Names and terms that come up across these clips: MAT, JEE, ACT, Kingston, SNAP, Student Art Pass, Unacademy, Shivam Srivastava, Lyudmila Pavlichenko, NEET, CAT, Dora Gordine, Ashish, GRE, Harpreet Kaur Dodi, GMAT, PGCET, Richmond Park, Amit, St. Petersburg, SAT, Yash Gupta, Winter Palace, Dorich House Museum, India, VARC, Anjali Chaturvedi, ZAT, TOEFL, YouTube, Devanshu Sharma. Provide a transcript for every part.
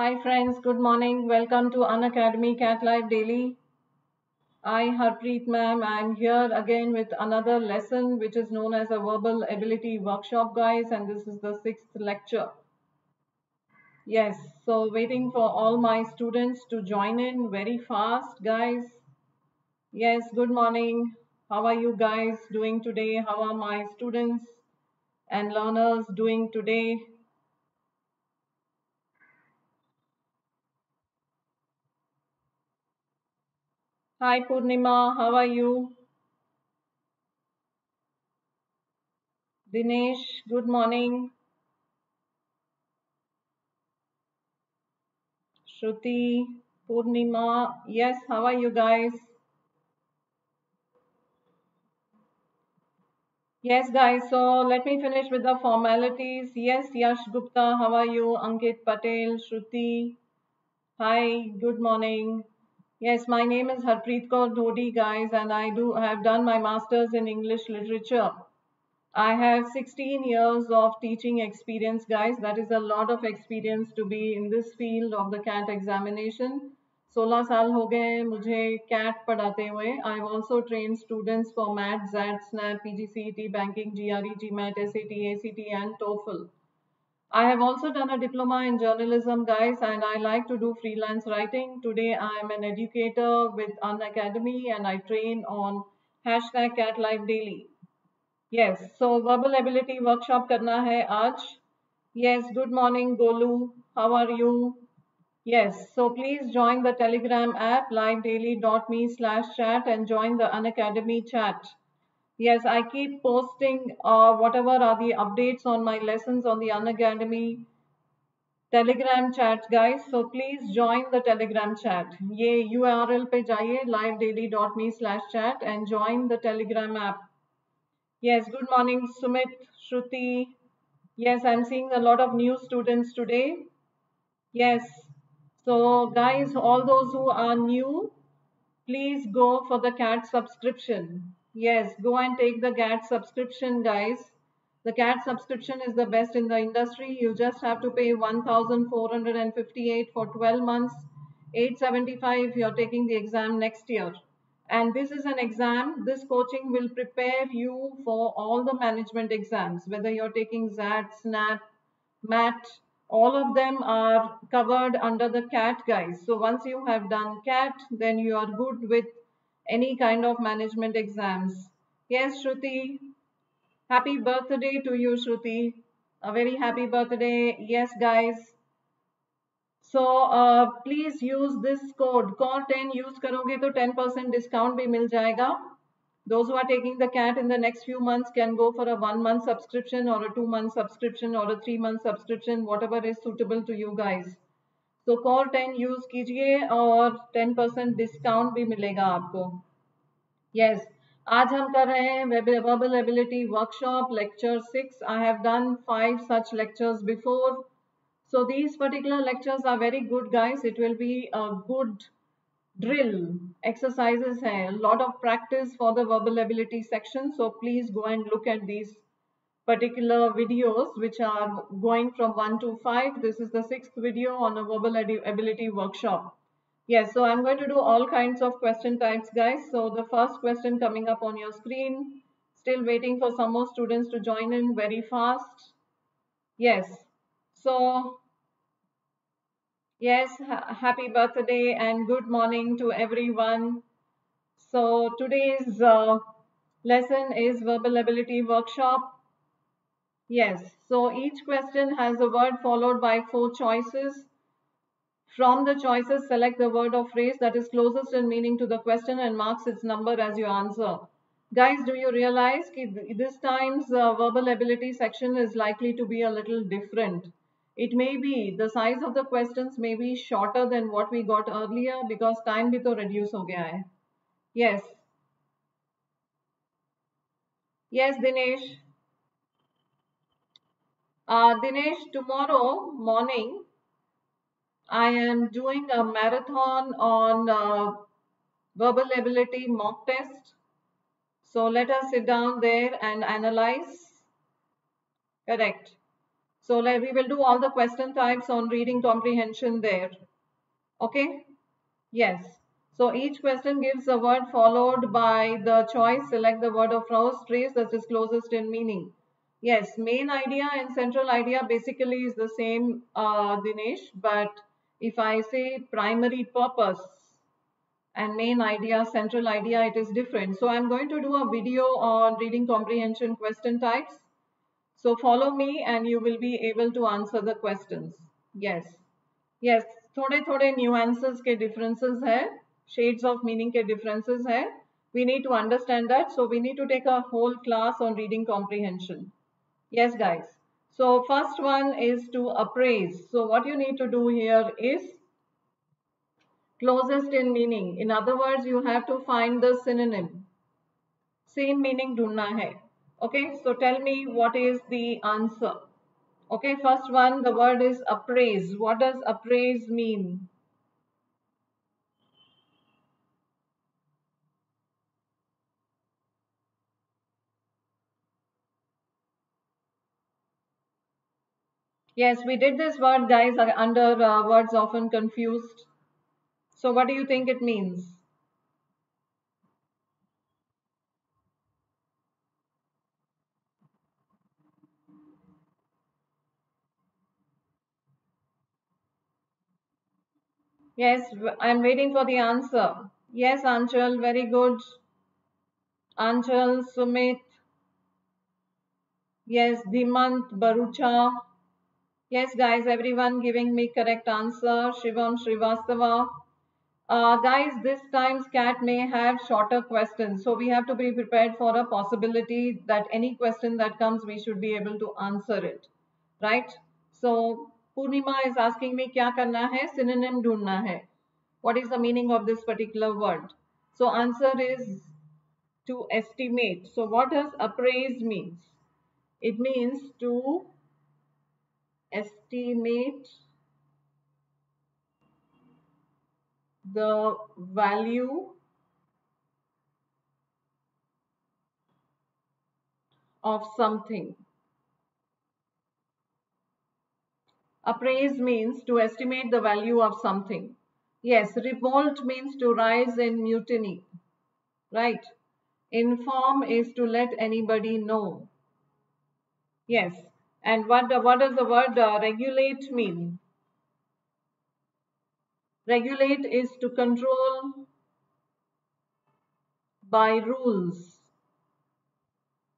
Hi friends, good morning. Welcome to Unacademy CAT Live Daily. I, Harpreet ma'am, I'm here again with another lesson which is known as a verbal ability workshop, guys, and this is the 6th lecture. Yes, so waiting for all my students to join in very fast, guys. Yes, good morning. How are you guys doing today? How are my students and learners doing today? Hi Purnima, how are you? Dinesh, good morning. Shruti, Purnima, yes, how are you guys? Yes guys, so let me finish with the formalities. Yes, Yash Gupta, how are you? Ankit Patel, Shruti, hi, good morning. Yes, my name is Harpreet Kaur Dodi, guys, and I have done my Masters in English Literature. I have 16 years of teaching experience, guys. That is a lot of experience to be in this field of the CAT examination. 16 साल हो गए मुझे CAT पढ़ाते हुए. I have also trained students for MAT, ZAT, SNAP, PGCET, Banking, GRE, GMAT, SAT, ACT, and TOEFL. I have also done a diploma in journalism, guys, and I like to do freelance writing. Today, I am an educator with Unacademy, and I train on #CatLiveDaily. Yes, so verbal ability workshop करना है आज. Yes, good morning, Golu. How are you? Yes, so please join the Telegram app livedaily.me/chat and join the Unacademy chat. Yes, I keep posting whatever are the updates on my lessons on the Unacademy Telegram chat, guys. So please join the Telegram chat. ये URL पे जाइए livedaily.me/chat and join the Telegram app. Yes, good morning, Sumit, Shruti. Yes, I'm seeing a lot of new students today. Yes, so guys, all those who are new, please go for the CAT subscription. Yes, go and take the CAT subscription, guys. The CAT subscription is the best in the industry. You just have to pay 1,458 for 12 months, 875 if you're taking the exam next year. And this is an exam. This coaching will prepare you for all the management exams, whether you're taking ZAT, SNAP, MAT, all of them are covered under the CAT, guys. So once you have done CAT, then you are good with any kind of management exams. Yes, Shruti. Happy birthday to you, Shruti. A very happy birthday. Yes, guys. So please use this code. Core 10 use karoge to 10% discount bhi mil jayega. Those who are taking the CAT in the next few months can go for a 1-month subscription or a 2-month subscription or a 3-month subscription, whatever is suitable to you guys. तो core 10 use कीजिए और 10% discount भी मिलेगा आपको. Yes, आज हम कर रहे हैं verbal ability workshop lecture 6. I have done 5 such lectures before, so these particular lectures are very good, guys. It will be a good drill. Exercises हैं, lot of practice for the verbal ability section. So please go and look at these particular videos which are going from 1 to 5. This is the 6th video on a verbal ability workshop. Yes, so I'm going to do all kinds of question types, guys. So the first question coming up on your screen. Still waiting for some more students to join in very fast. Yes. So yes, happy birthday and good morning to everyone. So today's lesson is verbal ability workshop. Yes, so each question has a word followed by 4 choices. From the choices, select the word or phrase that is closest in meaning to the question and marks its number as your answer. Guys, do you realize that this time's verbal ability section is likely to be a little different? It may be the size of the questions may be shorter than what we got earlier because time bhi to reduce ho gaya hai. Yes. Yes, Dinesh. Dinesh, tomorrow morning I am doing a marathon on verbal ability mock test. So let us sit down there and analyze. Correct. So like we will do all the question types on reading comprehension there. Okay. Yes. So each question gives a word followed by the choice. Select the word or phrase that is closest in meaning. Yes, main idea and central idea basically is the same, Dinesh. But if I say primary purpose and main idea, central idea, it is different. So I'm going to do a video on reading comprehension question types. So follow me and you will be able to answer the questions. Yes. Yes, थोड़े nuances के differences है, shades of meaning के differences है. We need to understand that. So we need to take a whole class on reading comprehension. Yes, guys. So first one is to appraise. So what you need to do here is closest in meaning. In other words, you have to find the synonym. Same meaning ढूंढना है. Okay. So tell me what is the answer. Okay. First one, the word is appraise. What does appraise mean? Yes, we did this word, guys, under words often confused. So what do you think it means? Yes, I'm waiting for the answer. Yes, Anchal, very good. Anchal, Sumit. Yes, Dhimant, Barucha. Yes, guys, everyone giving me correct answer. Shivam Shrivastava. Guys, this time's CAT may have shorter questions. So we have to be prepared for a possibility that any question that comes, we should be able to answer it. Right? So Purnima is asking me, kya karna hai? Synonym dhoondna hai. What is the meaning of this particular word? So answer is to estimate. So what does appraise means? It means to estimate the value of something. Appraise means to estimate the value of something. Yes, revolt means to rise in mutiny. Right. Inform is to let anybody know. Yes. And what does the word regulate mean? Regulate is to control by rules.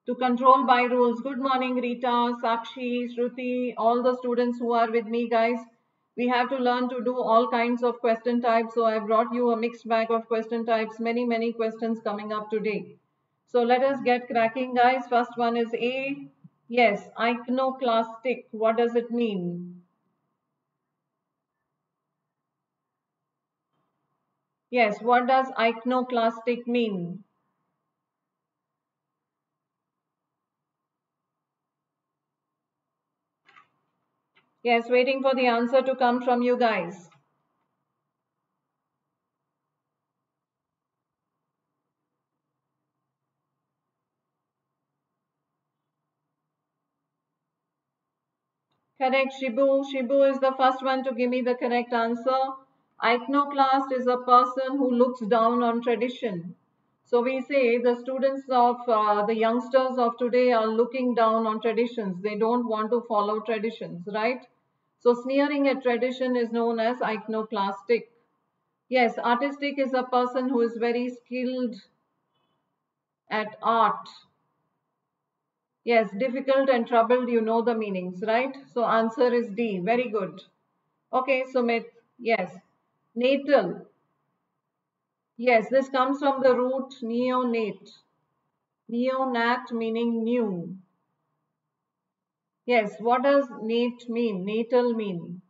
To control by rules. Good morning, Rita, Sakshi, Shruti, all the students who are with me, guys. We have to learn to do all kinds of question types. So I brought you a mixed bag of question types. Many, many questions coming up today. So let us get cracking, guys. First one is A. Yes, iconoclastic. What does it mean? Yes, what does iconoclastic mean? Yes, waiting for the answer to come from you guys. Correct, Shibu. Shibu is the first one to give me the correct answer. Iconoclast is a person who looks down on tradition. So we say the students of the youngsters of today are looking down on traditions. They don't want to follow traditions, right? So sneering at tradition is known as iconoclastic. Yes, artistic is a person who is very skilled at art. Yes, difficult and troubled, you know the meanings, right? So answer is D. Very good. Okay, Sumit. Yes. Natal. Yes, this comes from the root neonate. Neonat meaning new. Yes, what does nate mean? Natal mean?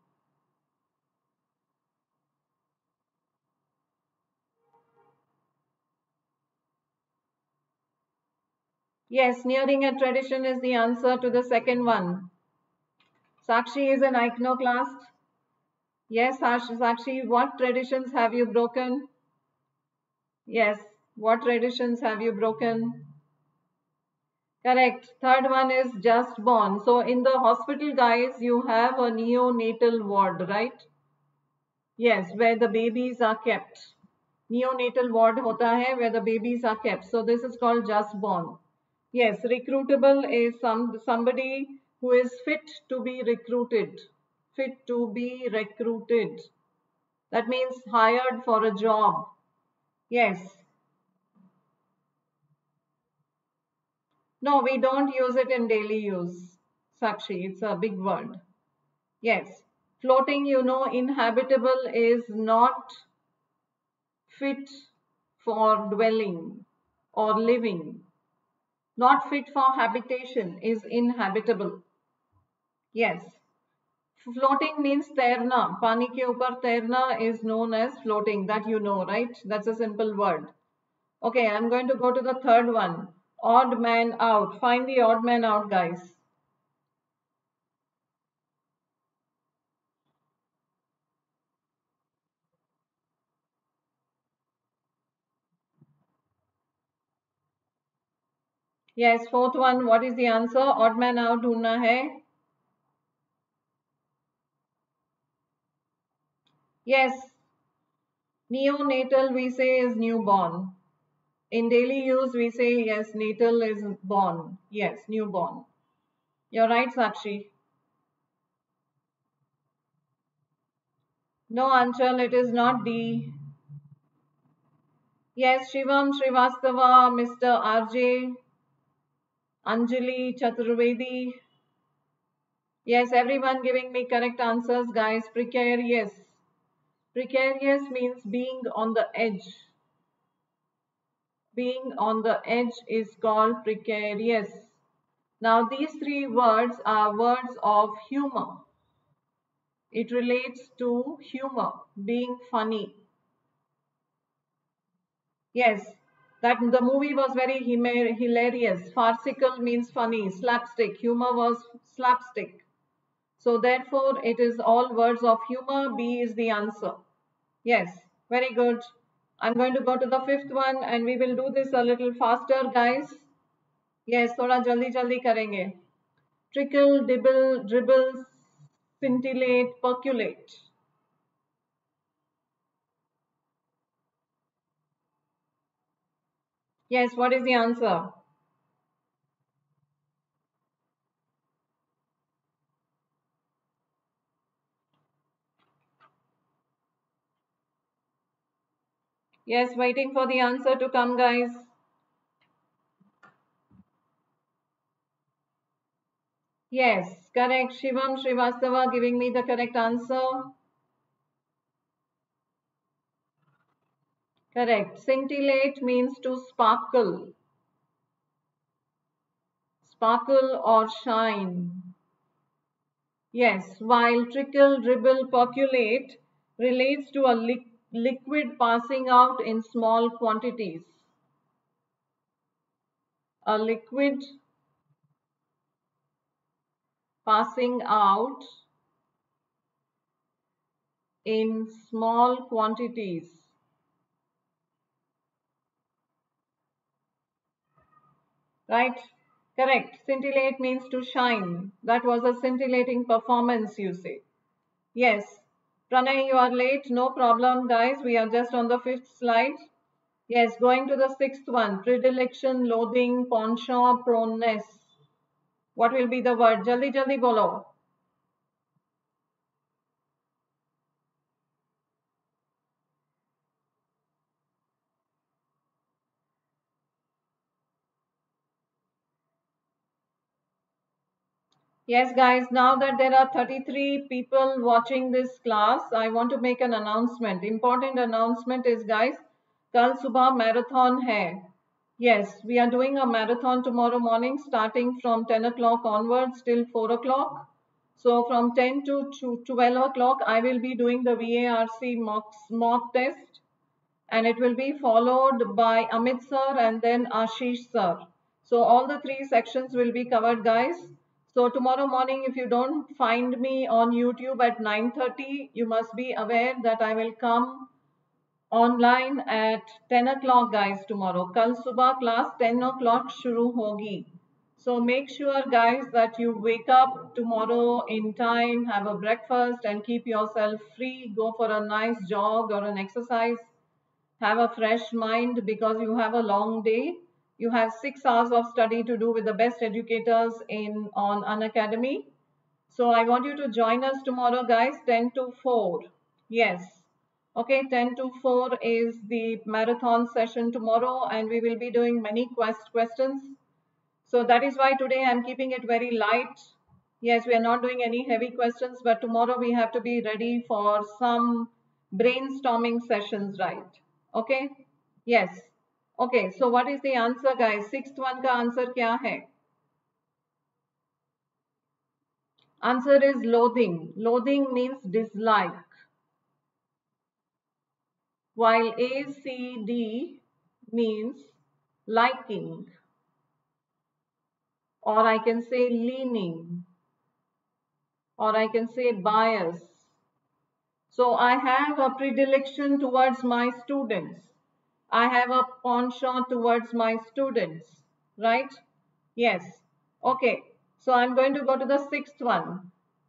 Yes, sneering at tradition is the answer to the second one. Sakshi is an iconoclast. Yes, Sakshi, what traditions have you broken? Yes, what traditions have you broken? Correct. Third one is just born. So in the hospital, guys, you have a neonatal ward, right? Yes, where the babies are kept. Neonatal ward hota hai where the babies are kept. So this is called just born. Yes, recruitable is somebody who is fit to be recruited. Fit to be recruited. That means hired for a job. Yes. No, we don't use it in daily use, Sakshi. It's a big word. Yes. Floating, you know, inhabitable is not fit for dwelling or living. Not fit for habitation is inhabitable. Yes. Floating means तैरना. पानी के ऊपर तैरना is known as floating. That you know, right? That's a simple word. Okay, I'm going to go to the third one. Odd man out. Find the odd man out, guys. Yes, fourth one. What is the answer? Odd man out ढूंढना है. Yes. Neonatal we say is newborn. In daily use, we say, yes, natal is born. Yes, newborn. You're right, Sakshi. No, Anchal, it is not D. Yes, Shivam Srivastava, Mr. RJ, Anjali Chaturvedi. Yes, everyone giving me correct answers, guys. Precarious. Precarious means being on the edge. Being on the edge is called precarious. Now these three words are words of humor. It relates to humor, being funny. Yes, that the movie was very hilarious. Farcical means funny, slapstick. Humor was slapstick. So therefore it is all words of humor. B is the answer. Yes, very good. I'm going to go to the fifth one and we will do this a little faster, guys. Yes, thoda jaldi jaldi karenge. Trickle, dibble, dribble, scintillate, percolate. Yes, what is the answer? Yes, waiting for the answer to come, guys. Yes, correct. Shivam Srivastava giving me the correct answer. Correct. Scintillate means to sparkle. Sparkle or shine. Yes, while trickle, dribble, percolate relates to a liquid passing out in small quantities. A liquid passing out in small quantities. Right? Correct. Scintillate means to shine. That was a scintillating performance, you say. Yes. Pranay, you are late. No problem, guys. We are just on the fifth slide. Yes, going to the sixth one. Predilection, loathing, penchant, proneness. What will be the word? Jaldi, jaldi bolo. Yes, guys, now that there are 33 people watching this class, I want to make an announcement. Important announcement is, guys, kal subah marathon hai. Yes, we are doing a marathon tomorrow morning starting from 10 o'clock onwards till 4 o'clock. So from 10 to 12 o'clock, I will be doing the VARC mock test and it will be followed by Amit sir and then Ashish sir. So all the three sections will be covered, guys. So tomorrow morning, if you don't find me on YouTube at 9:30, you must be aware that I will come online at 10 o'clock, guys, tomorrow. Kal subah class 10 o'clock shuru hogi. So make sure, guys, that you wake up tomorrow in time, have a breakfast and keep yourself free. Go for a nice jog or an exercise. Have a fresh mind because you have a long day. You have 6 hours of study to do with the best educators on Unacademy. So I want you to join us tomorrow, guys, 10 to 4. Yes. Okay, 10 to 4 is the marathon session tomorrow, and we will be doing many questions. So that is why today I'm keeping it very light. Yes, we are not doing any heavy questions, but tomorrow we have to be ready for some brainstorming sessions, right? Okay? Yes. Okay, so what is the answer, guys? Sixth one का answer क्या है? Answer is loathing. Loathing means dislike. While ACD means liking. Or I can say leaning, or I can say bias. So I have a predilection towards my students. I have a penchant towards my students, right? Yes. Okay. So I'm going to go to the sixth one.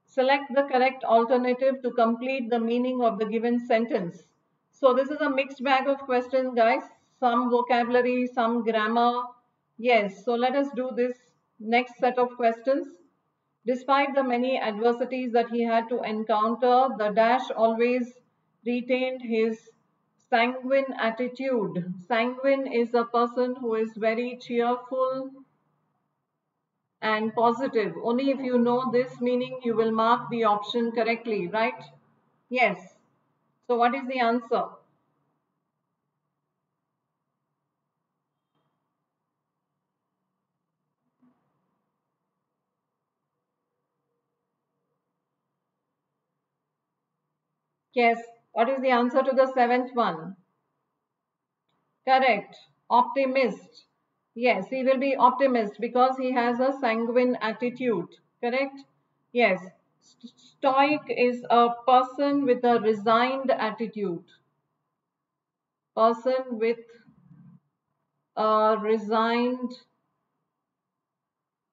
Select the correct alternative to complete the meaning of the given sentence. So this is a mixed bag of questions, guys. Some vocabulary, some grammar. Yes. So let us do this. Next set of questions. Despite the many adversities that he had to encounter, the dash always retained his sanguine attitude. Sanguine is a person who is very cheerful and positive. Only if you know this meaning, you will mark the option correctly, right? Yes. So what is the answer? Yes. What is the answer to the seventh one? Correct. Optimist. Yes, he will be optimist because he has a sanguine attitude. Correct? Yes. Stoic is a person with a resigned attitude. Person with a resigned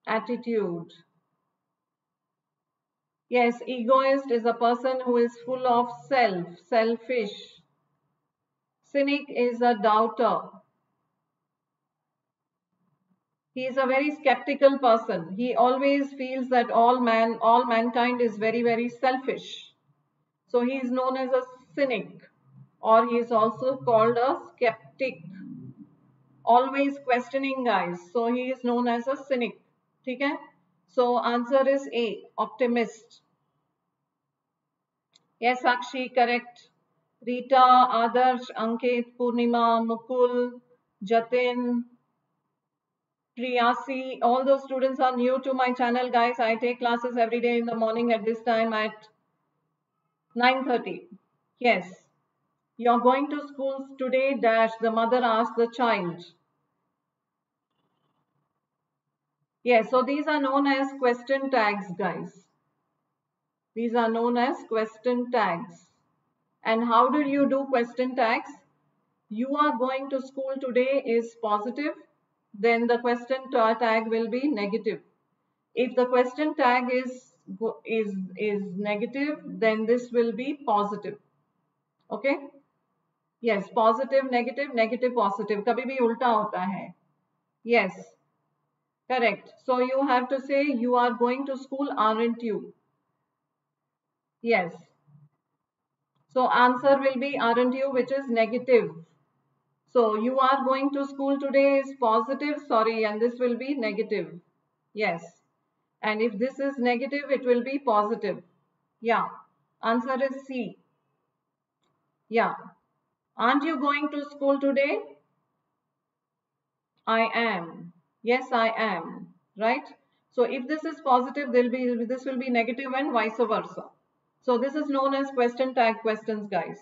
attitude. Yes, egoist is a person who is full of self, selfish. Cynic is a doubter. He is a very skeptical person. He always feels that all mankind is very, very selfish. So he is known as a cynic, or he is also called a skeptic. Always questioning, guys. So he is known as a cynic. Okay? So answer is A, optimist. Yes, Sakshi, correct. Rita, Adarsh, Ankit, Purnima, Mukul, Jatin, Priyasi. All those students are new to my channel, guys. I take classes every day in the morning at this time at 9:30. Yes. You're going to schools today, dash, the mother asked the child. Yes, so these are known as question tags, guys. These are known as question tags. And how do you do question tags? You are going to school today is positive, then the question tag will be negative. If the question tag is negative, then this will be positive. Okay? Yes, positive, negative, negative, positive. Kabhi bhi ulta hota hai. Yes. Correct. So you have to say you are going to school, aren't you? Yes. So answer will be aren't you, which is negative. So you are going to school today is positive, sorry, and this will be negative. Yes. And if this is negative, it will be positive. Yeah. Answer is C. Yeah. Aren't you going to school today? I am. Yes, I am. Right? So if this is positive, this will be negative and vice versa. So this is known as question tag questions, guys.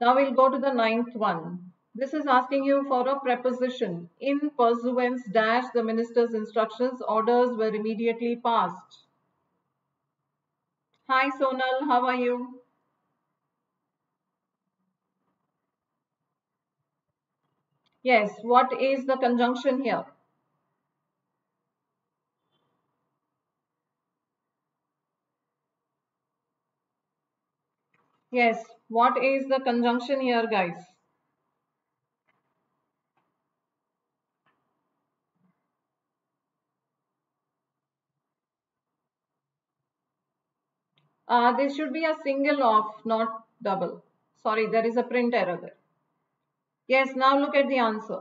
Now we'll go to the ninth one. This is asking you for a preposition. In pursuance dash, the minister's instructions, orders were immediately passed. Hi, Sonal. How are you? Yes. What is the conjunction here? Yes, what is the conjunction here, guys? This should be a single of, not double. Sorry, there is a print error there. Yes, now look at the answer.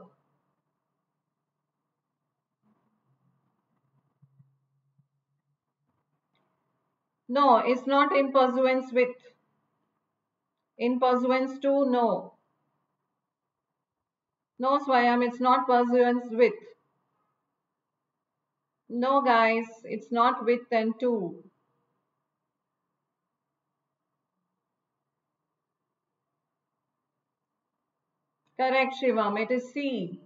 No, it's not in pursuance with. In pursuance to, no. No, Swayam, it's not pursuance with. No, guys, it's not with and to. Correct, Shivam. It is C.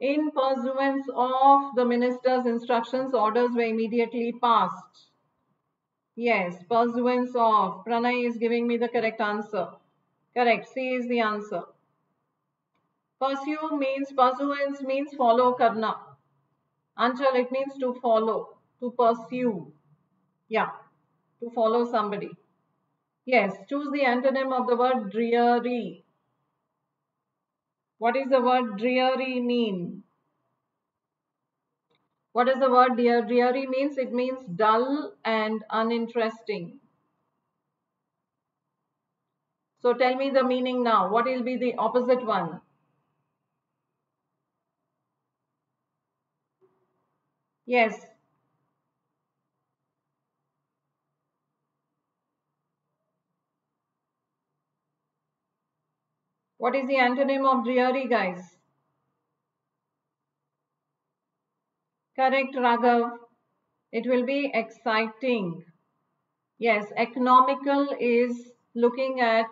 In pursuance of the minister's instructions, orders were immediately passed. Yes, pursuance of. Pranay is giving me the correct answer. Correct. C is the answer. Pursue means, pursuance means follow karna. Anchal, it means to follow, to pursue. Yeah, to follow somebody. Yes, choose the antonym of the word dreary. What is the word dreary mean? What does the word dreary means? It means dull and uninteresting. So tell me the meaning now. What will be the opposite one? Yes. What is the antonym of dreary, guys? Correct, Raghav. It will be exciting. Yes, economical is looking at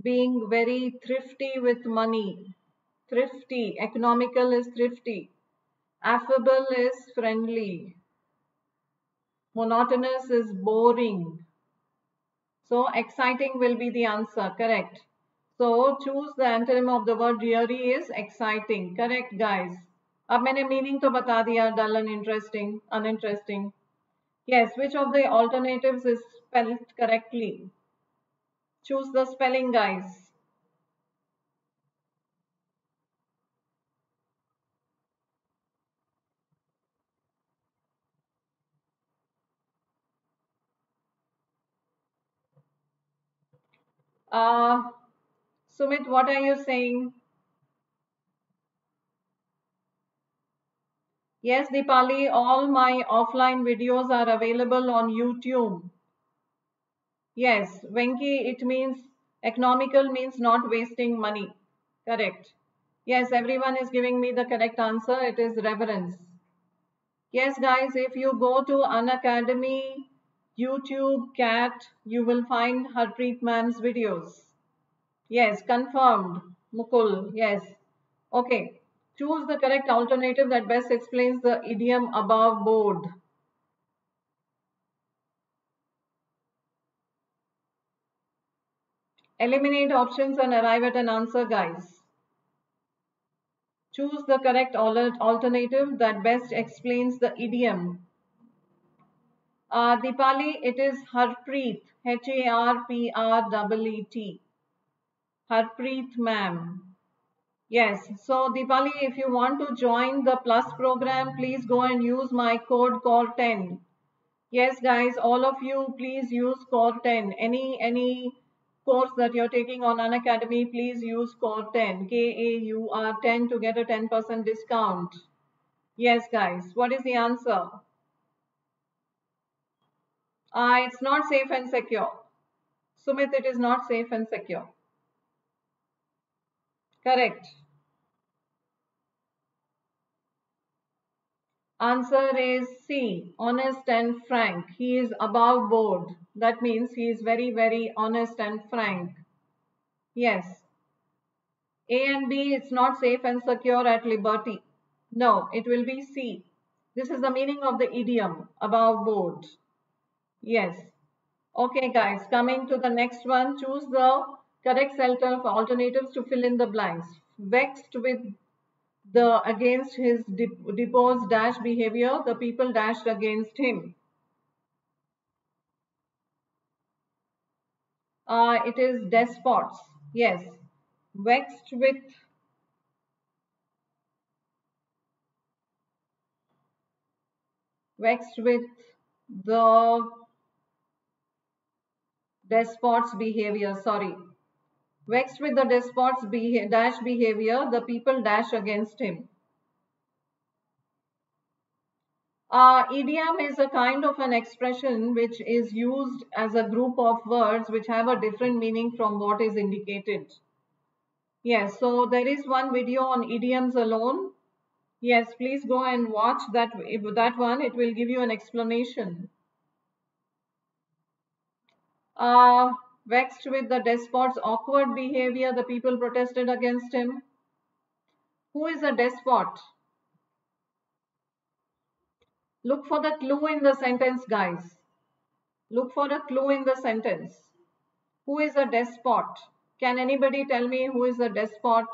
being very thrifty with money. Thrifty. Economical is thrifty. Affable is friendly. Monotonous is boring. So, exciting will be the answer. Correct. So, choose the antonym of the word dreary is exciting. Correct, guys. अब मैंने meaning तो बता दिया, dull and interesting, uninteresting. Yes, which of the alternatives is spelled correctly? Choose the spelling, guys. Sumit, what are you saying? Yes, Deepali, all my offline videos are available on YouTube. Yes, Venki, it means economical means not wasting money. Correct. Yes, everyone is giving me the correct answer. It is reverence. Yes, guys, if you go to Unacademy, YouTube, CAT, you will find Harpreet ma'am's videos. Yes, confirmed. Mukul, yes. Okay. Choose the correct alternative that best explains the idiom above board. Eliminate options and arrive at an answer, guys. Choose the correct alternative that best explains the idiom. Deepali, it is Harpreet. H-A-R-P-R-E-E-T. Harpreet ma'am. Yes, so Deepali, if you want to join the Plus program, please go and use my code CORE10. Yes, guys, all of you, please use CORE10. Any course that you're taking on Unacademy, please use CORE10. K-A-U-R-10 to get a 10% discount. Yes, guys, what is the answer? It's not safe and secure. Sumit, it is not safe and secure. Correct. Answer is C, honest and frank. He is above board. That means he is very, very honest and frank. Yes. A and B, it's not safe and secure at liberty. No, it will be C. This is the meaning of the idiom, above board. Yes. Okay, guys, coming to the next one, choose the correct set of alternatives to fill in the blanks. Vexed with the against his deposed dash behavior, the people dashed against him. it is despots. Yes, vexed with the despot's behavior. Sorry, vexed with the despot's behavior, the people dash against him. Idiom is a kind of an expression which is used as a group of words which have a different meaning from what is indicated. Yes, so there is one video on idioms alone. Yes, please go and watch that one. It will give you an explanation. Vexed with the despot's awkward behavior, the people protested against him. Who is a despot? Look for the clue in the sentence, guys. Look for a clue in the sentence. Who is a despot? Can anybody tell me who is a despot?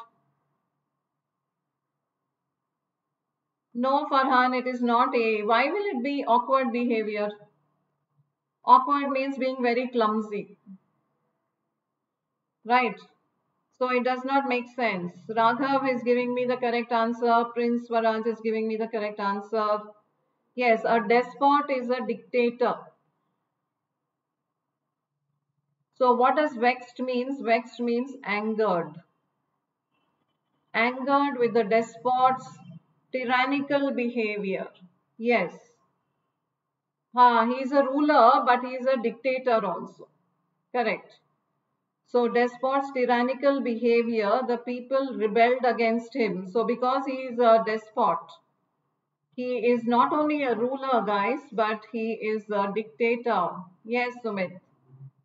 No, Farhan, it is not A. Why will it be awkward behavior? Awkward means being very clumsy. Right. So it does not make sense. Raghav is giving me the correct answer. Prince Swaraj is giving me the correct answer. Yes, a despot is a dictator. So what does vexed means? Vexed means angered. Angered with the despot's tyrannical behavior. Yes. He is a ruler, but he is a dictator also. Correct. So despot's tyrannical behavior, the people rebelled against him. So because he is a despot, he is not only a ruler, guys, but he is a dictator. Yes, Sumit.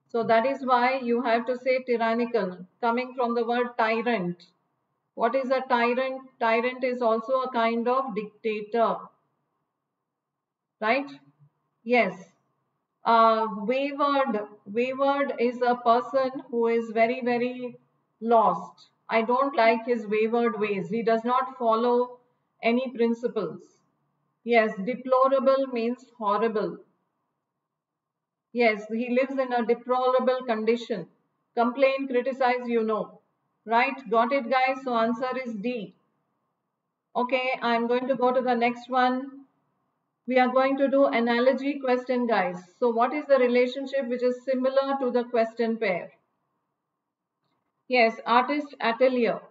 So that is why you have to say tyrannical, coming from the word tyrant. What is a tyrant? Tyrant is also a kind of dictator. Right? Yes. Wayward. Wayward is a person who is very, very lost. I don't like his wayward ways. He does not follow any principles. Yes, deplorable means horrible. Yes, he lives in a deplorable condition. Complain, criticize, you know. Right, got it, guys? So answer is D. Okay, I'm going to go to the next one. We are going to do analogy question, guys. So what is the relationship which is similar to the question pair? Yes, artist atelier.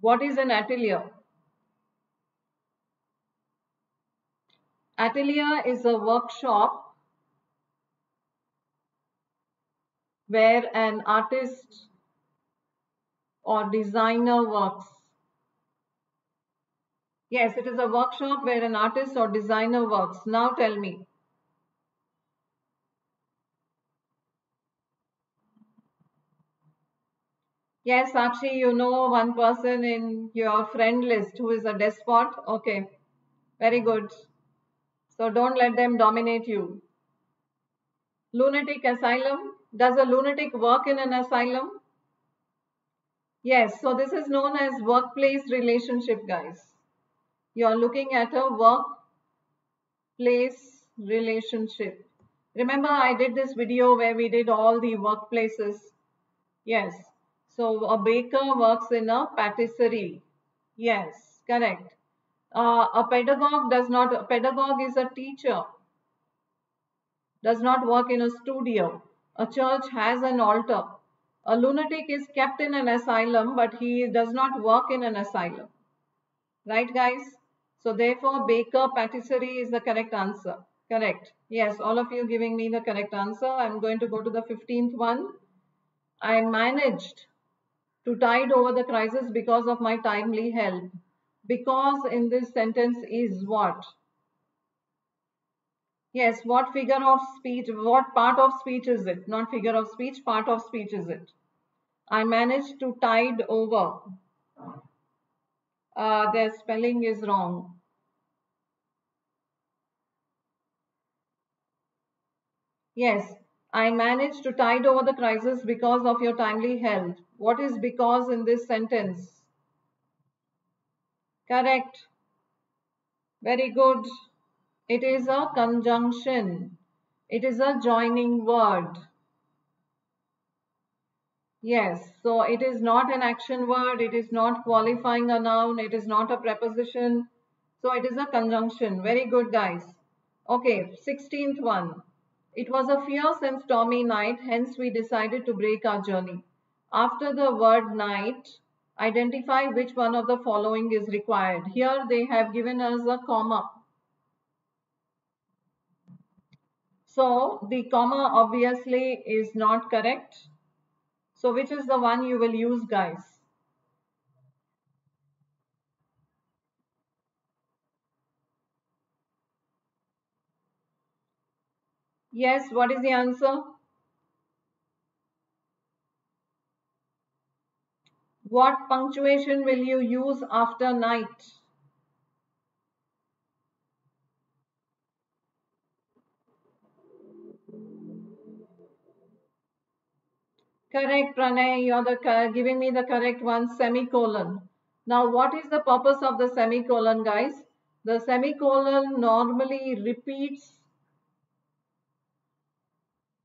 What is an atelier? Atelier is a workshop where an artist or designer works. Yes, it is a workshop where an artist or designer works. Now tell me. Yes, Sakshi, you know one person in your friend list who is a despot. Okay, very good. So don't let them dominate you. Lunatic asylum. Does a lunatic work in an asylum? Yes, so this is known as workplace relationship, guys. You are looking at a workplace relationship. Remember, I did this video where we did all the workplaces. Yes, so a baker works in a patisserie. Yes, correct. A pedagogue does not, a pedagogue is a teacher, does not work in a studio. A church has an altar. A lunatic is kept in an asylum, but he does not work in an asylum. Right, guys? So therefore, baker, patisserie is the correct answer. Correct. Yes, all of you giving me the correct answer. I'm going to go to the 15th one. I managed to tide over the crisis because of my timely help. Because in this sentence is what? Yes, what figure of speech, what part of speech is it? Not figure of speech, part of speech is it? I managed to tide over. Their spelling is wrong. Yes, I managed to tide over the crisis because of your timely help. What is because in this sentence? Correct. Very good. It is a conjunction. It is a joining word. Yes, so it is not an action word, it is not qualifying a noun, it is not a preposition, so it is a conjunction. Very good, guys. Okay, 16th one. It was a fierce and stormy night, hence we decided to break our journey. After the word night, identify which one of the following is required. Here they have given us a comma. So the comma obviously is not correct. So which is the one you will use, guys? Yes, what is the answer? What punctuation will you use after night? Correct, Pranay, you are giving me the correct one, semicolon. Now, what is the purpose of the semicolon, guys? The semicolon normally repeats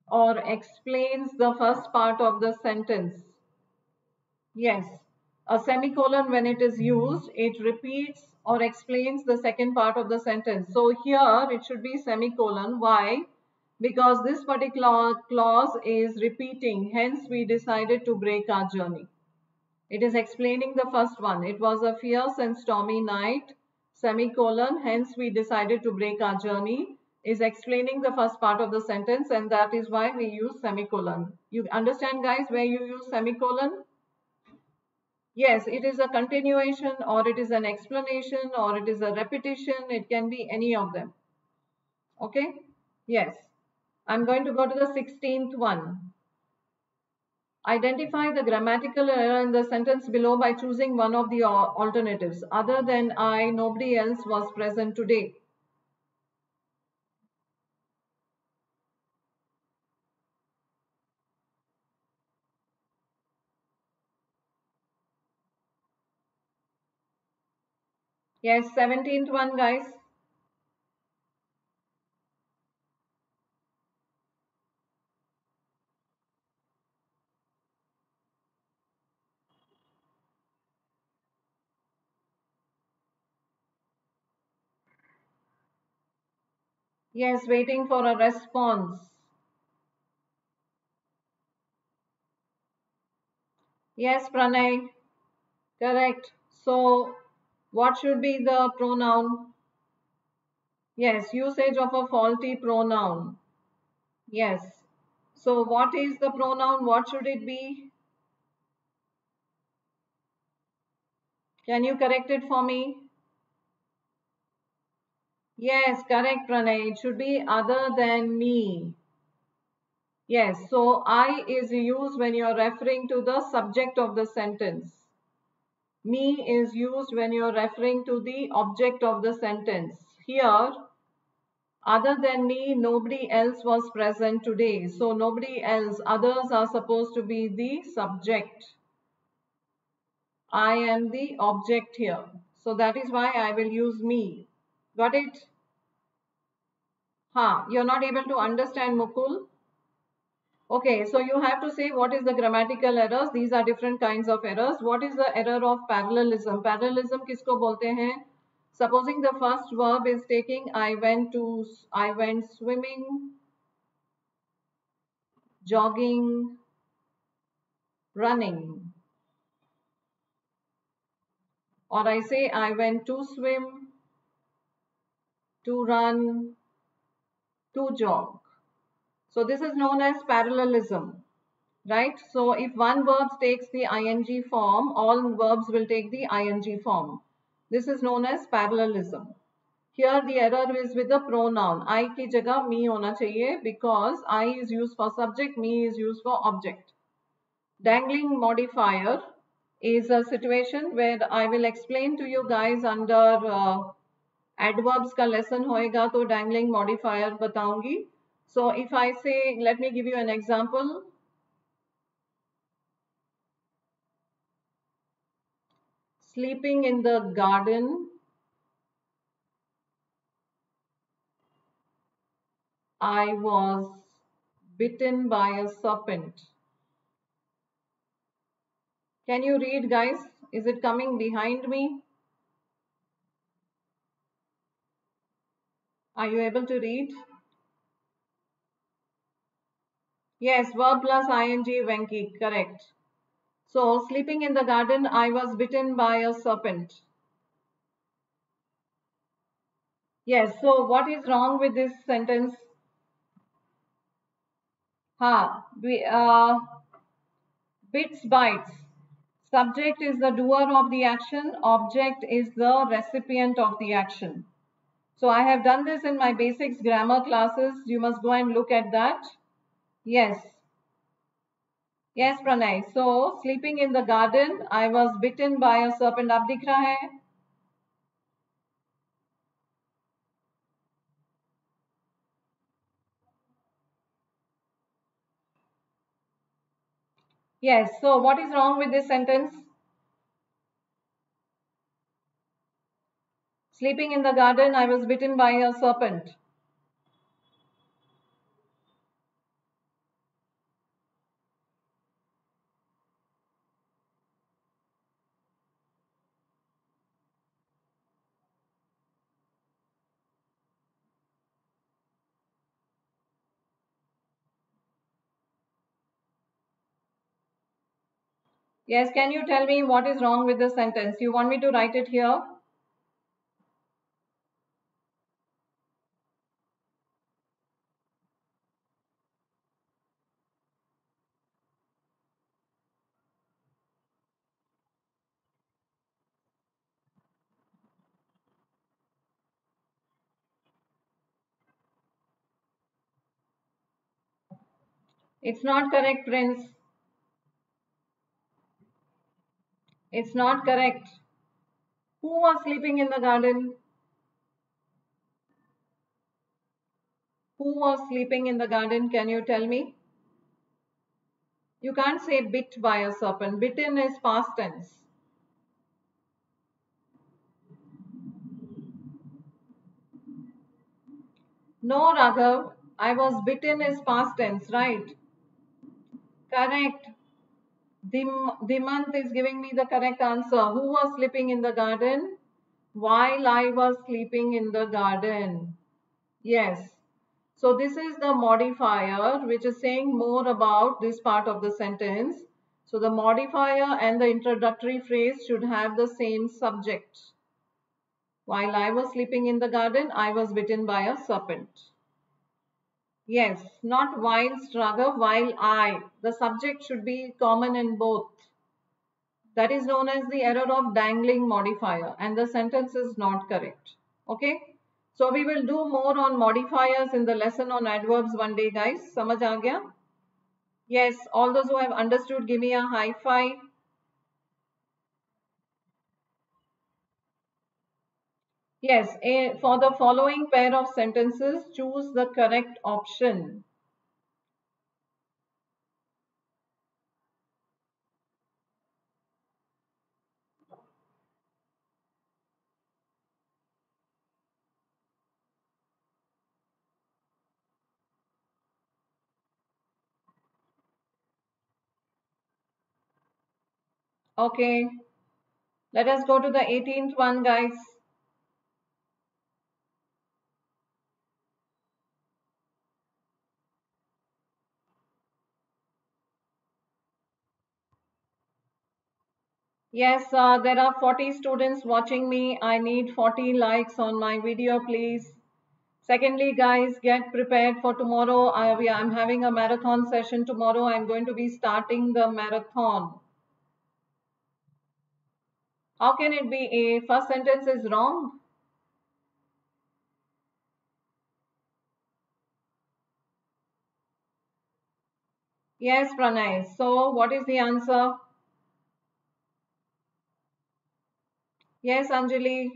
or explains the first part of the sentence. Yes, a semicolon, when it is used, it repeats or explains the second part of the sentence. So, here it should be semicolon. Why? Because this particular clause is repeating, hence we decided to break our journey. It is explaining the first one. It was a fierce and stormy night, semicolon, hence we decided to break our journey, is explaining the first part of the sentence, and that is why we use semicolon. You understand, guys, where you use semicolon? Yes, it is a continuation, or it is an explanation, or it is a repetition. It can be any of them. Okay? Yes. I'm going to go to the 16th one. Identify the grammatical error in the sentence below by choosing one of the alternatives. Other than I, nobody else was present today. Yes, 17th one, guys. Yes, waiting for a response. Yes, Pranay. Correct. So, what should be the pronoun? Yes, usage of a faulty pronoun. Yes. So, what is the pronoun? What should it be? Can you correct it for me? Yes, correct, Pranay. It should be other than me. Yes, so I is used when you are referring to the subject of the sentence. Me is used when you are referring to the object of the sentence. Here, other than me, nobody else was present today. So, nobody else, others are supposed to be the subject. I am the object here. So, that is why I will use me. Got it? Ha, you're not able to understand, Mukul. Okay, so you have to say what is the grammatical errors. These are different kinds of errors. What is the error of parallelism? Parallelism किसको बोलते हैं? Supposing the first verb is taking I went swimming, jogging, running. Or I say I went to swim, to run, to jog. So this is known as parallelism, right? So if one verb takes the ing form, all verbs will take the ing form. This is known as parallelism. Here the error is with the pronoun. I ki jagah me hona chahiye because I is used for subject, me is used for object. Dangling modifier is a situation where I will explain to you guys under adverbs ka lesson होएगा तो dangling modifier बताऊंगी. So if I say, let me give you an example. Sleeping in the garden. I was bitten by a serpent. Can you read, guys? Is it coming behind me? Are you able to read? Yes, verb plus ing, Venki, correct. So, sleeping in the garden, I was bitten by a serpent. Yes, so what is wrong with this sentence? Bits, bites. Subject is the doer of the action. Object is the recipient of the action. So I have done this in my basics grammar classes. You must go and look at that. Yes. Yes, Pranay. So, sleeping in the garden, I was bitten by a serpent. Aap dikh raha hai? Yes, so what is wrong with this sentence? Sleeping in the garden, I was bitten by a serpent. Yes, can you tell me what is wrong with this sentence? You want me to write it here? It's not correct, Prince. It's not correct. Who was sleeping in the garden? Who was sleeping in the garden? Can you tell me? You can't say bit by a serpent. Bitten is past tense. No, Raghav. I was bitten is past tense, right? Correct. Dimant is giving me the correct answer. Who was sleeping in the garden? While I was sleeping in the garden. Yes. So this is the modifier which is saying more about this part of the sentence. So the modifier and the introductory phrase should have the same subject. While I was sleeping in the garden, I was bitten by a serpent. Yes, not while struggle, while I. The subject should be common in both. That is known as the error of dangling modifier, and the sentence is not correct. Okay? So we will do more on modifiers in the lesson on adverbs one day, guys. Samajh aa gaya? Yes, all those who have understood, give me a high five. Yes, for the following pair of sentences, choose the correct option. Okay, let us go to the 18th one, guys. Yes, there are 40 students watching me. I need 40 likes on my video, please. Secondly, guys, get prepared for tomorrow. I'm having a marathon session tomorrow. I'm going to be starting the marathon. How can it be a first sentence is wrong? Yes, Pranay. So, what is the answer? Yes, Anjali.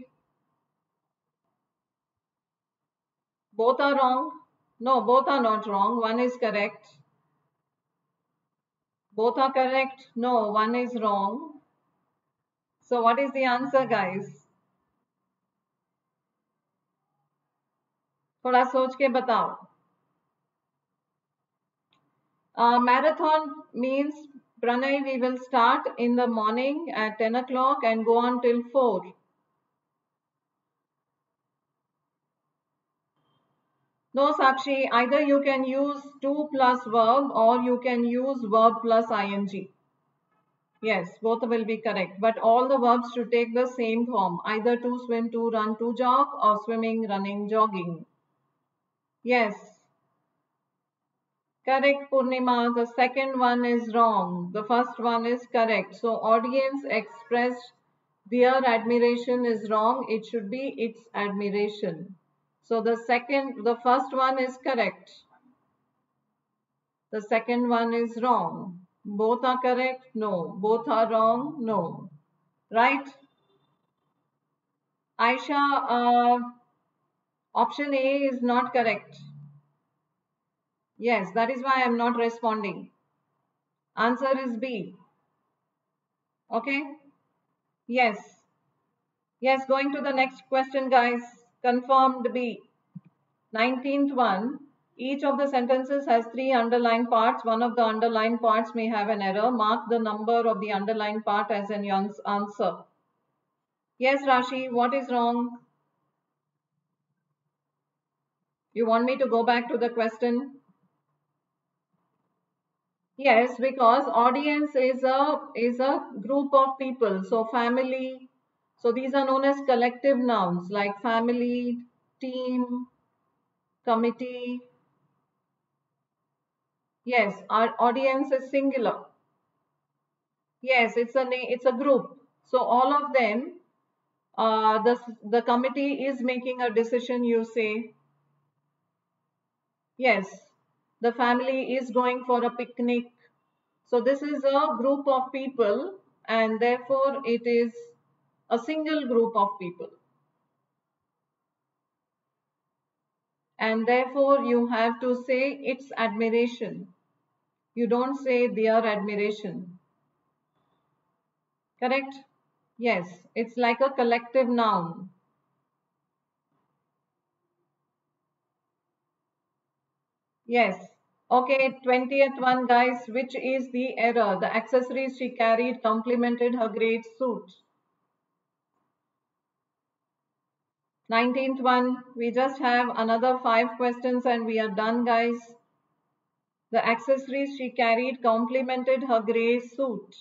Both are wrong. No, both are not wrong. One is correct. Both are correct. No, one is wrong. So what is the answer, guys? थोड़ा सोच के बताओ. Marathon means Pranay, we will start in the morning at 10 o'clock and go on till 4. No, Sakshi, either you can use to plus verb or you can use verb plus ing. Yes, both will be correct. But all the verbs should take the same form. Either to swim, to run, to jog, or swimming, running, jogging. Yes. Correct, Purnima. The second one is wrong. The first one is correct. So, audience expressed their admiration is wrong. It should be its admiration. So the first one is correct. The second one is wrong. Both are correct? No. Both are wrong? No. Right? Aisha, option A is not correct. Yes, that is why I am not responding. Answer is B. Okay? Yes. Yes, going to the next question, guys. Confirmed B. 19th one. Each of the sentences has 3 underlined parts. One of the underlined parts may have an error. Mark the number of the underlined part as an answer. Yes, Rashi, what is wrong? You want me to go back to the question? Yes, because audience is a group of people. So family. So these are known as collective nouns like family, team, committee. Yes, our audience is singular. Yes, it's a group. So all of them, the committee is making a decision, you say. Yes, the family is going for a picnic. So this is a group of people and therefore it is a single group of people. And therefore, you have to say its admiration. You don't say their admiration. Correct? Yes, it's like a collective noun. Yes. Okay, 20th one, guys. Which is the error? The accessories she carried complemented her great suit. 19th one, we just have another 5 questions and we are done, guys. The accessories she carried complemented her grey suit.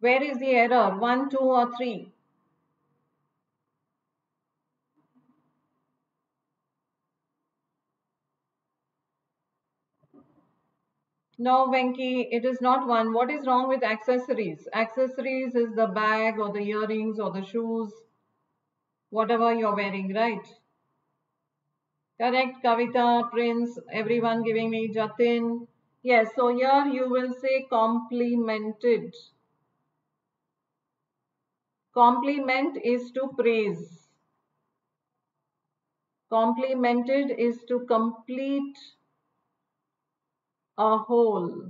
Where is the error? 1, 2 or 3? No, Venki, it is not 1. What is wrong with accessories? Accessories is the bag or the earrings or the shoes, whatever you're wearing, right? Correct, Kavita, Prince, everyone giving me Jatin. Yes, so here you will say complimented. Compliment is to praise. Complimented is to complete a whole.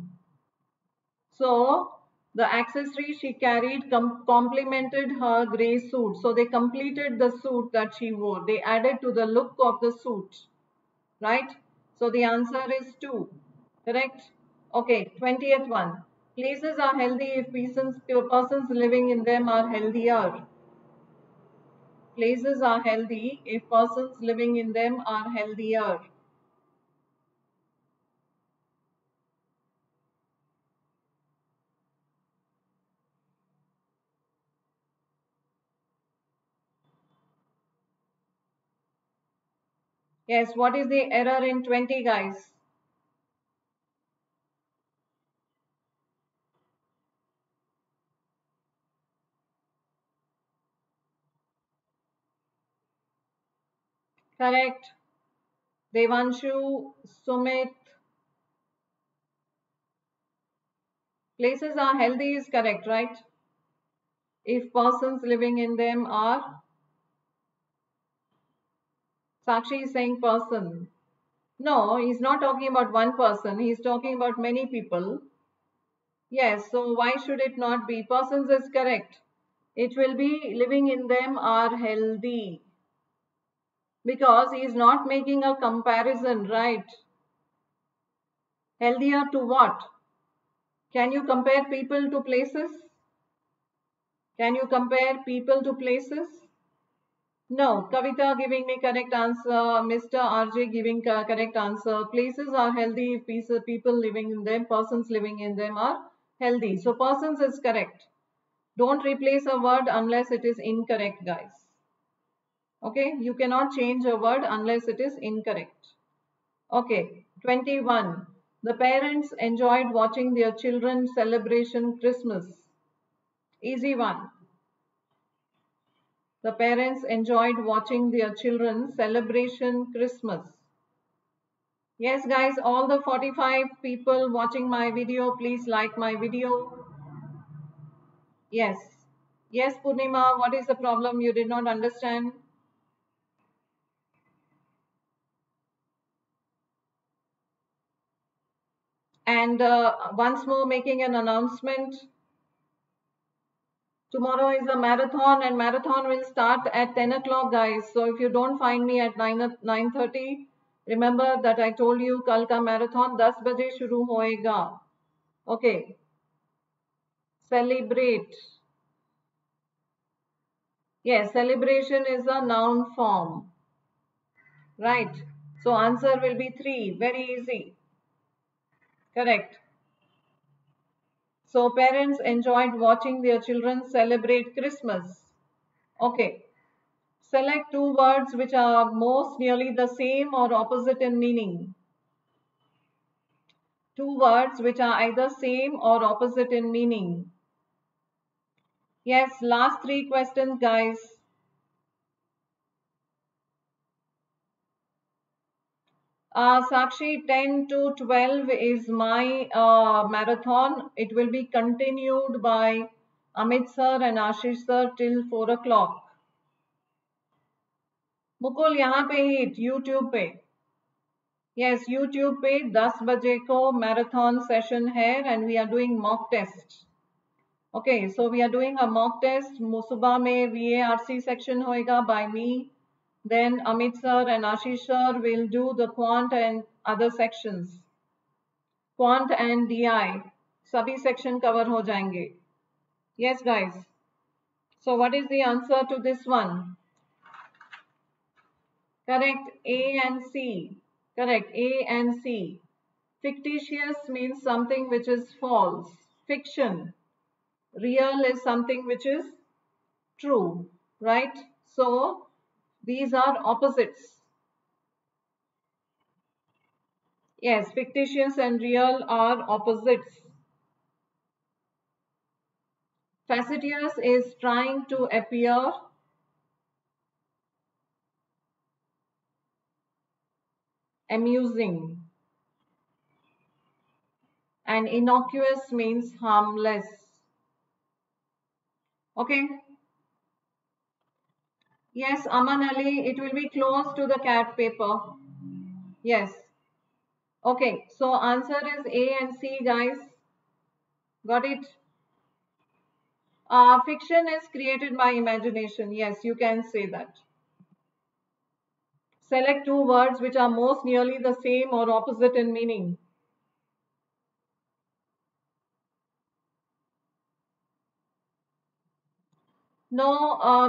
So the accessory she carried complemented her grey suit. So they completed the suit that she wore. They added to the look of the suit. Right? So the answer is 2. Correct? Okay, 20th one. Places are healthy if persons living in them are healthier. Places are healthy if persons living in them are healthier. Yes, what is the error in 20, guys? Correct. Devanshu, Sumit. Places are healthy is correct, right? If persons living in them are. Sakshi is saying person. No, he's not talking about one person. He's talking about many people. Yes, so why should it not be? Persons is correct. it will be living in them are healthy, because he is not making a comparison, right? Healthier to what? Can you compare people to places? Can you compare people to places? No. Kavita giving me correct answer. Mr. RJ giving correct answer. Places are healthy if people living in them, persons living in them are healthy. So persons is correct. Don't replace a word unless it is incorrect, guys. Okay, you cannot change a word unless it is incorrect. Okay, 21. The parents enjoyed watching their children celebration Christmas. Easy one. The parents enjoyed watching their children celebration Christmas. Yes, guys, all the 45 people watching my video, please like my video. Yes. Yes, Purnima, what is the problem? You did not understand. And once more making an announcement. Tomorrow is a marathon, and marathon will start at 10 o'clock, guys. So if you don't find me at 9:30, remember that I told you kal ka marathon 10 baje shuru hoega. Okay. Celebrate. Yes, celebration is a noun form. Right. So answer will be 3. Very easy. Correct. So parents enjoyed watching their children celebrate Christmas. Okay. Select two words which are most nearly the same or opposite in meaning. Two words which are either same or opposite in meaning. Yes, last 3 questions, guys. Sakshi, 10 to 12 is my marathon. It will be continued by Amit sir and Ashish sir till 4 o'clock. Mukul, यहाँ पे ही YouTube पे. Yes, YouTube पे 10 बजे को marathon session है and we are doing mock test. Okay, so we are doing a mock test. सुबह में VARC section होएगा by me. Then Amit sir and Ashish sir will do the quant and other sections. Quant and DI. सभी section cover हो जाएंगे. Yes, guys. So what is the answer to this one? Correct. A and C. Correct. A and C. Fictitious means something which is false. Fiction. Real is something which is true. Right? So these are opposites. Yes, fictitious and real are opposites. Facetious is trying to appear. Amusing. And innocuous means harmless. Okay. Yes, Aman Ali, it will be close to the CAT paper. Yes. Okay, so answer is A and C, guys. Got it? Fiction is created by imagination. Yes, you can say that. Select two words which are most nearly the same or opposite in meaning. No,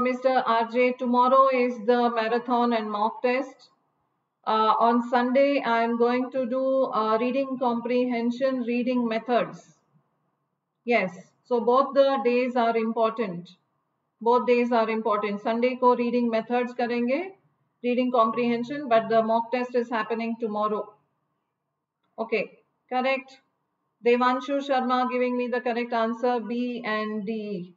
Mr. RJ, tomorrow is the marathon and mock test. On Sunday, I am going to do reading comprehension, reading methods. Yes, so both the days are important. Both days are important. Sunday ko reading methods karenge. Reading comprehension, but the mock test is happening tomorrow. Okay, correct. Devanshu Sharma giving me the correct answer, B and D.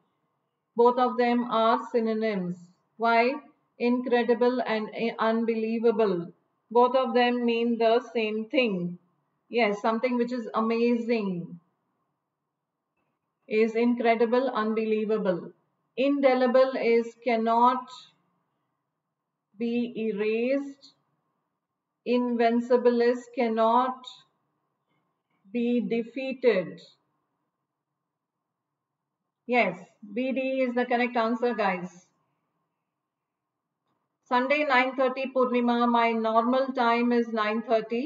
Both of them are synonyms. Why? Incredible and unbelievable. Both of them mean the same thing. Yes, something which is amazing is incredible, unbelievable. Indelible is cannot be erased. Invincible is cannot be defeated. Yes, BD is the correct answer, guys. Sunday 9:30 Purnima. My normal time is 9:30.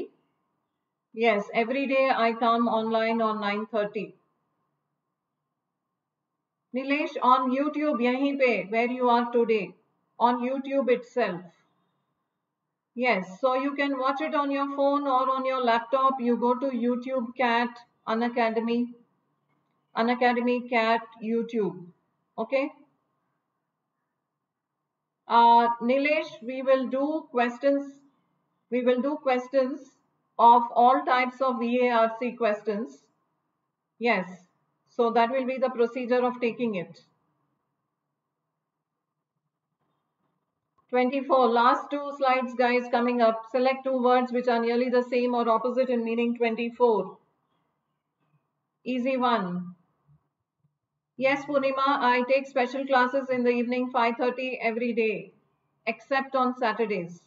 Yes, every day I come online on 9:30. Nilesh, on YouTube, yahi pe, where you are today, on YouTube itself. Yes, so you can watch it on your phone or on your laptop. You go to YouTube CAT, Unacademy, Unacademy CAT YouTube. Okay. Nilesh, we will do questions of all types of VARC questions. Yes. So that will be the procedure of taking it. 24. Last two slides, guys, coming up. Select two words which are nearly the same or opposite in meaning. 24. Easy one. Yes, Purnima, I take special classes in the evening 5:30 every day, except on Saturdays.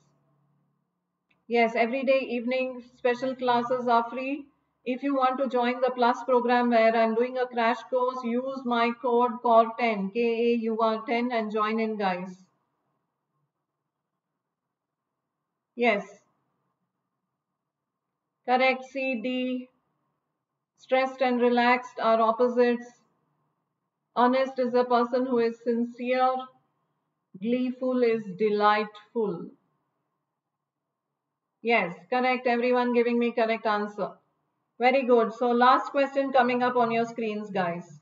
Yes, every day evening special classes are free. If you want to join the Plus program where I'm doing a crash course, use my code KAUR10, KAUR10, and join in, guys. Yes. Correct. C, D. Stressed and relaxed are opposites. Honest is a person who is sincere. Gleeful is delightful. Yes, correct. Everyone giving me correct answer. Very good. So last question coming up on your screens, guys.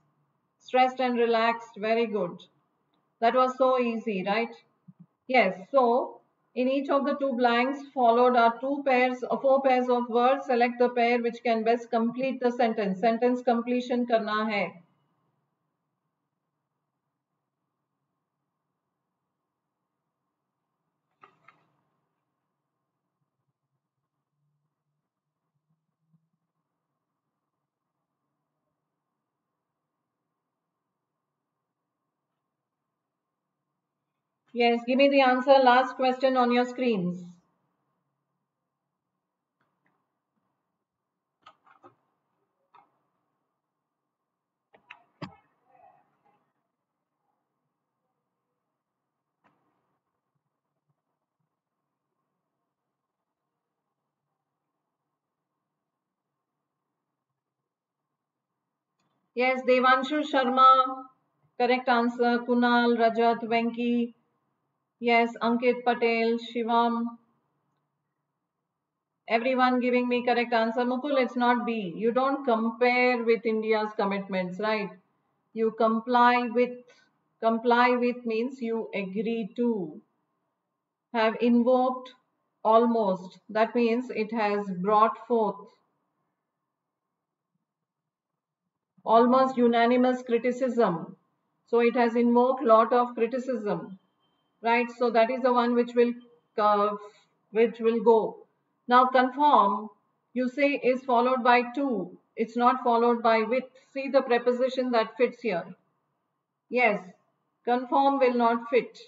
Stressed and relaxed. Very good. That was so easy, right? Yes. So in each of the two blanks followed are four pairs of words. Select the pair which can best complete the sentence. Sentence completion karna hai. Yes, give me the answer. Last question on your screens. Yes, Devanshu Sharma. Correct answer. Kunal, Rajat, Venki. Yes, Ankit Patel, Shivam. Everyone giving me correct answer. Mukul, it's not B. You don't compare with India's commitments, right? You comply with. Comply with means you agree to. Have invoked, almost. That means it has brought forth. Almost unanimous criticism. So it has invoked a lot of criticism. Right, so that is the one which will go. Now conform, you say, is followed by to. It's not followed by with. See the preposition that fits here. Yes, conform will not fit.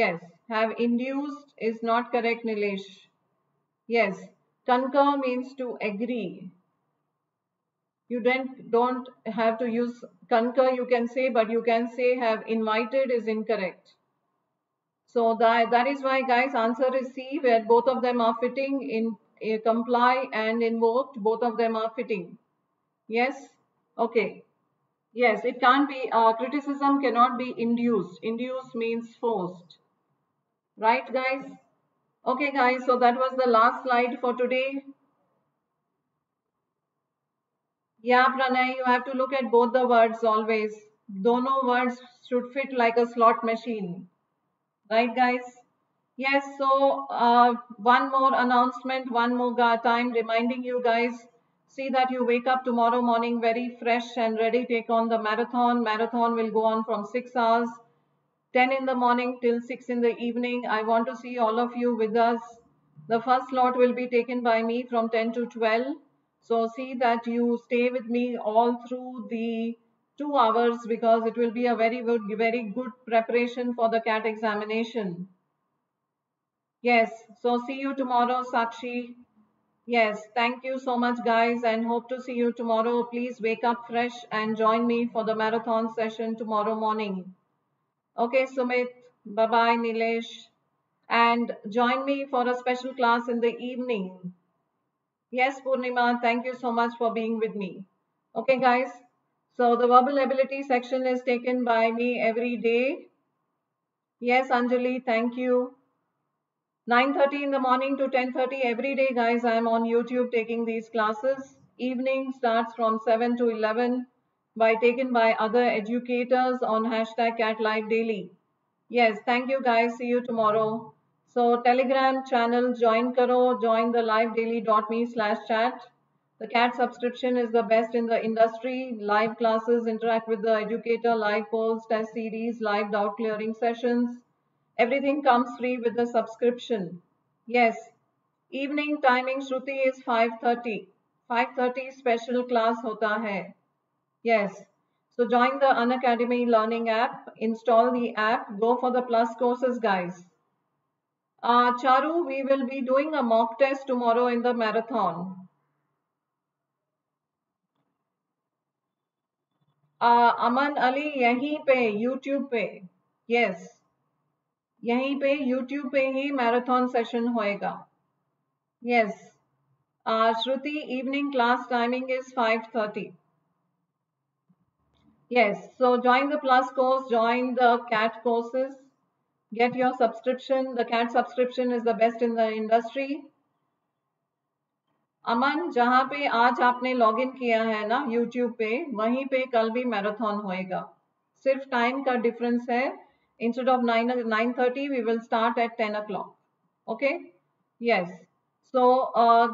Yes, have induced is not correct, Nilesh. Yes, concur means to agree. You don't have to use concur, you can say, but you can say have invited is incorrect. So that is why, guys, answer is C, where both of them are fitting. In comply and invoked, both of them are fitting. Yes? Okay. Yes, it can't be, criticism cannot be induced. Induced means forced. Right, guys? Okay, guys, so that was the last slide for today. Yeah, Pranay, you have to look at both the words always. Dono words should fit like a slot machine. Right, guys? Yes, so one more announcement, one more time reminding you guys, see that you wake up tomorrow morning very fresh and ready, take on the marathon. Marathon will go on from 6 hours, 10 in the morning till 6 in the evening. I want to see all of you with us. The first slot will be taken by me from 10 to 12. So see that you stay with me all through the 2 hours, because it will be a very good preparation for the CAT examination. Yes, so see you tomorrow, Sakshi. Yes, thank you so much, guys, and hope to see you tomorrow. Please wake up fresh and join me for the marathon session tomorrow morning. Okay, Sumit, bye-bye, Nilesh. And join me for a special class in the evening. Yes, Purnima, thank you so much for being with me. Okay, guys, so the verbal ability section is taken by me every day. Yes, Anjali, thank you. 9:30 in the morning to 10:30 every day, guys. I am on YouTube taking these classes. Evening starts from 7 to 11 by taken by other educators on #CatLiveDaily. Yes, thank you, guys. See you tomorrow. So Telegram channel join karo. Join the livedaily.me/chat. The CAT subscription is the best in the industry. Live classes, interact with the educator, live polls, test series, live doubt clearing sessions. Everything comes free with the subscription. Yes. Evening timing, Shruti, is 5:30. 5:30 special class hota hai. Yes. So join the Unacademy learning app. Install the app. Go for the plus courses, guys. Charu, we will be doing a mock test tomorrow in the marathon. Aman Ali, yahi pe, YouTube pe. Yes. यहीं पे YouTube पे ही marathon session होएगा. Yes, Shruti, evening class timing is 5:30. Yes, so join the plus course, join the CAT courses, get your subscription. The CAT subscription is the best in the industry. Aman, जहां पे आज आपने login किया है ना YouTube पे, वहीं पे कल भी मैराथन होएगा. सिर्फ टाइम का डिफरेंस है. Instead of 9:30, we will start at 10 o'clock. Okay? Yes. So,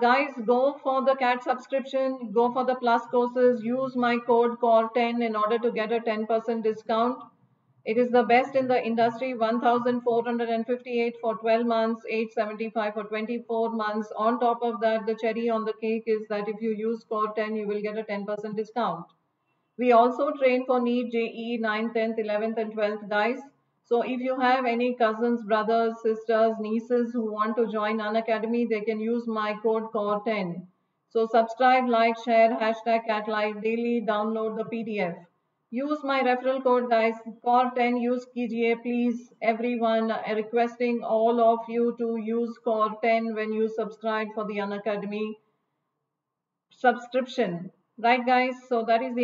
guys, go for the CAT subscription. Go for the plus courses. Use my code CORE10 in order to get a 10% discount. It is the best in the industry. 1,458 for 12 months, 875 for 24 months. On top of that, the cherry on the cake is that if you use CORE10, you will get a 10% discount. We also train for NEET, JEE, 9th, 10th, 11th, and 12th, guys. So if you have any cousins, brothers, sisters, nieces who want to join Unacademy, they can use my code CORE10. So subscribe, like, share, #CatLiveDaily, download the PDF. Use my referral code, guys, CORE10, use KGA, please. Everyone, requesting all of you to use CORE10 when you subscribe for the Unacademy subscription. Right, guys? So that is the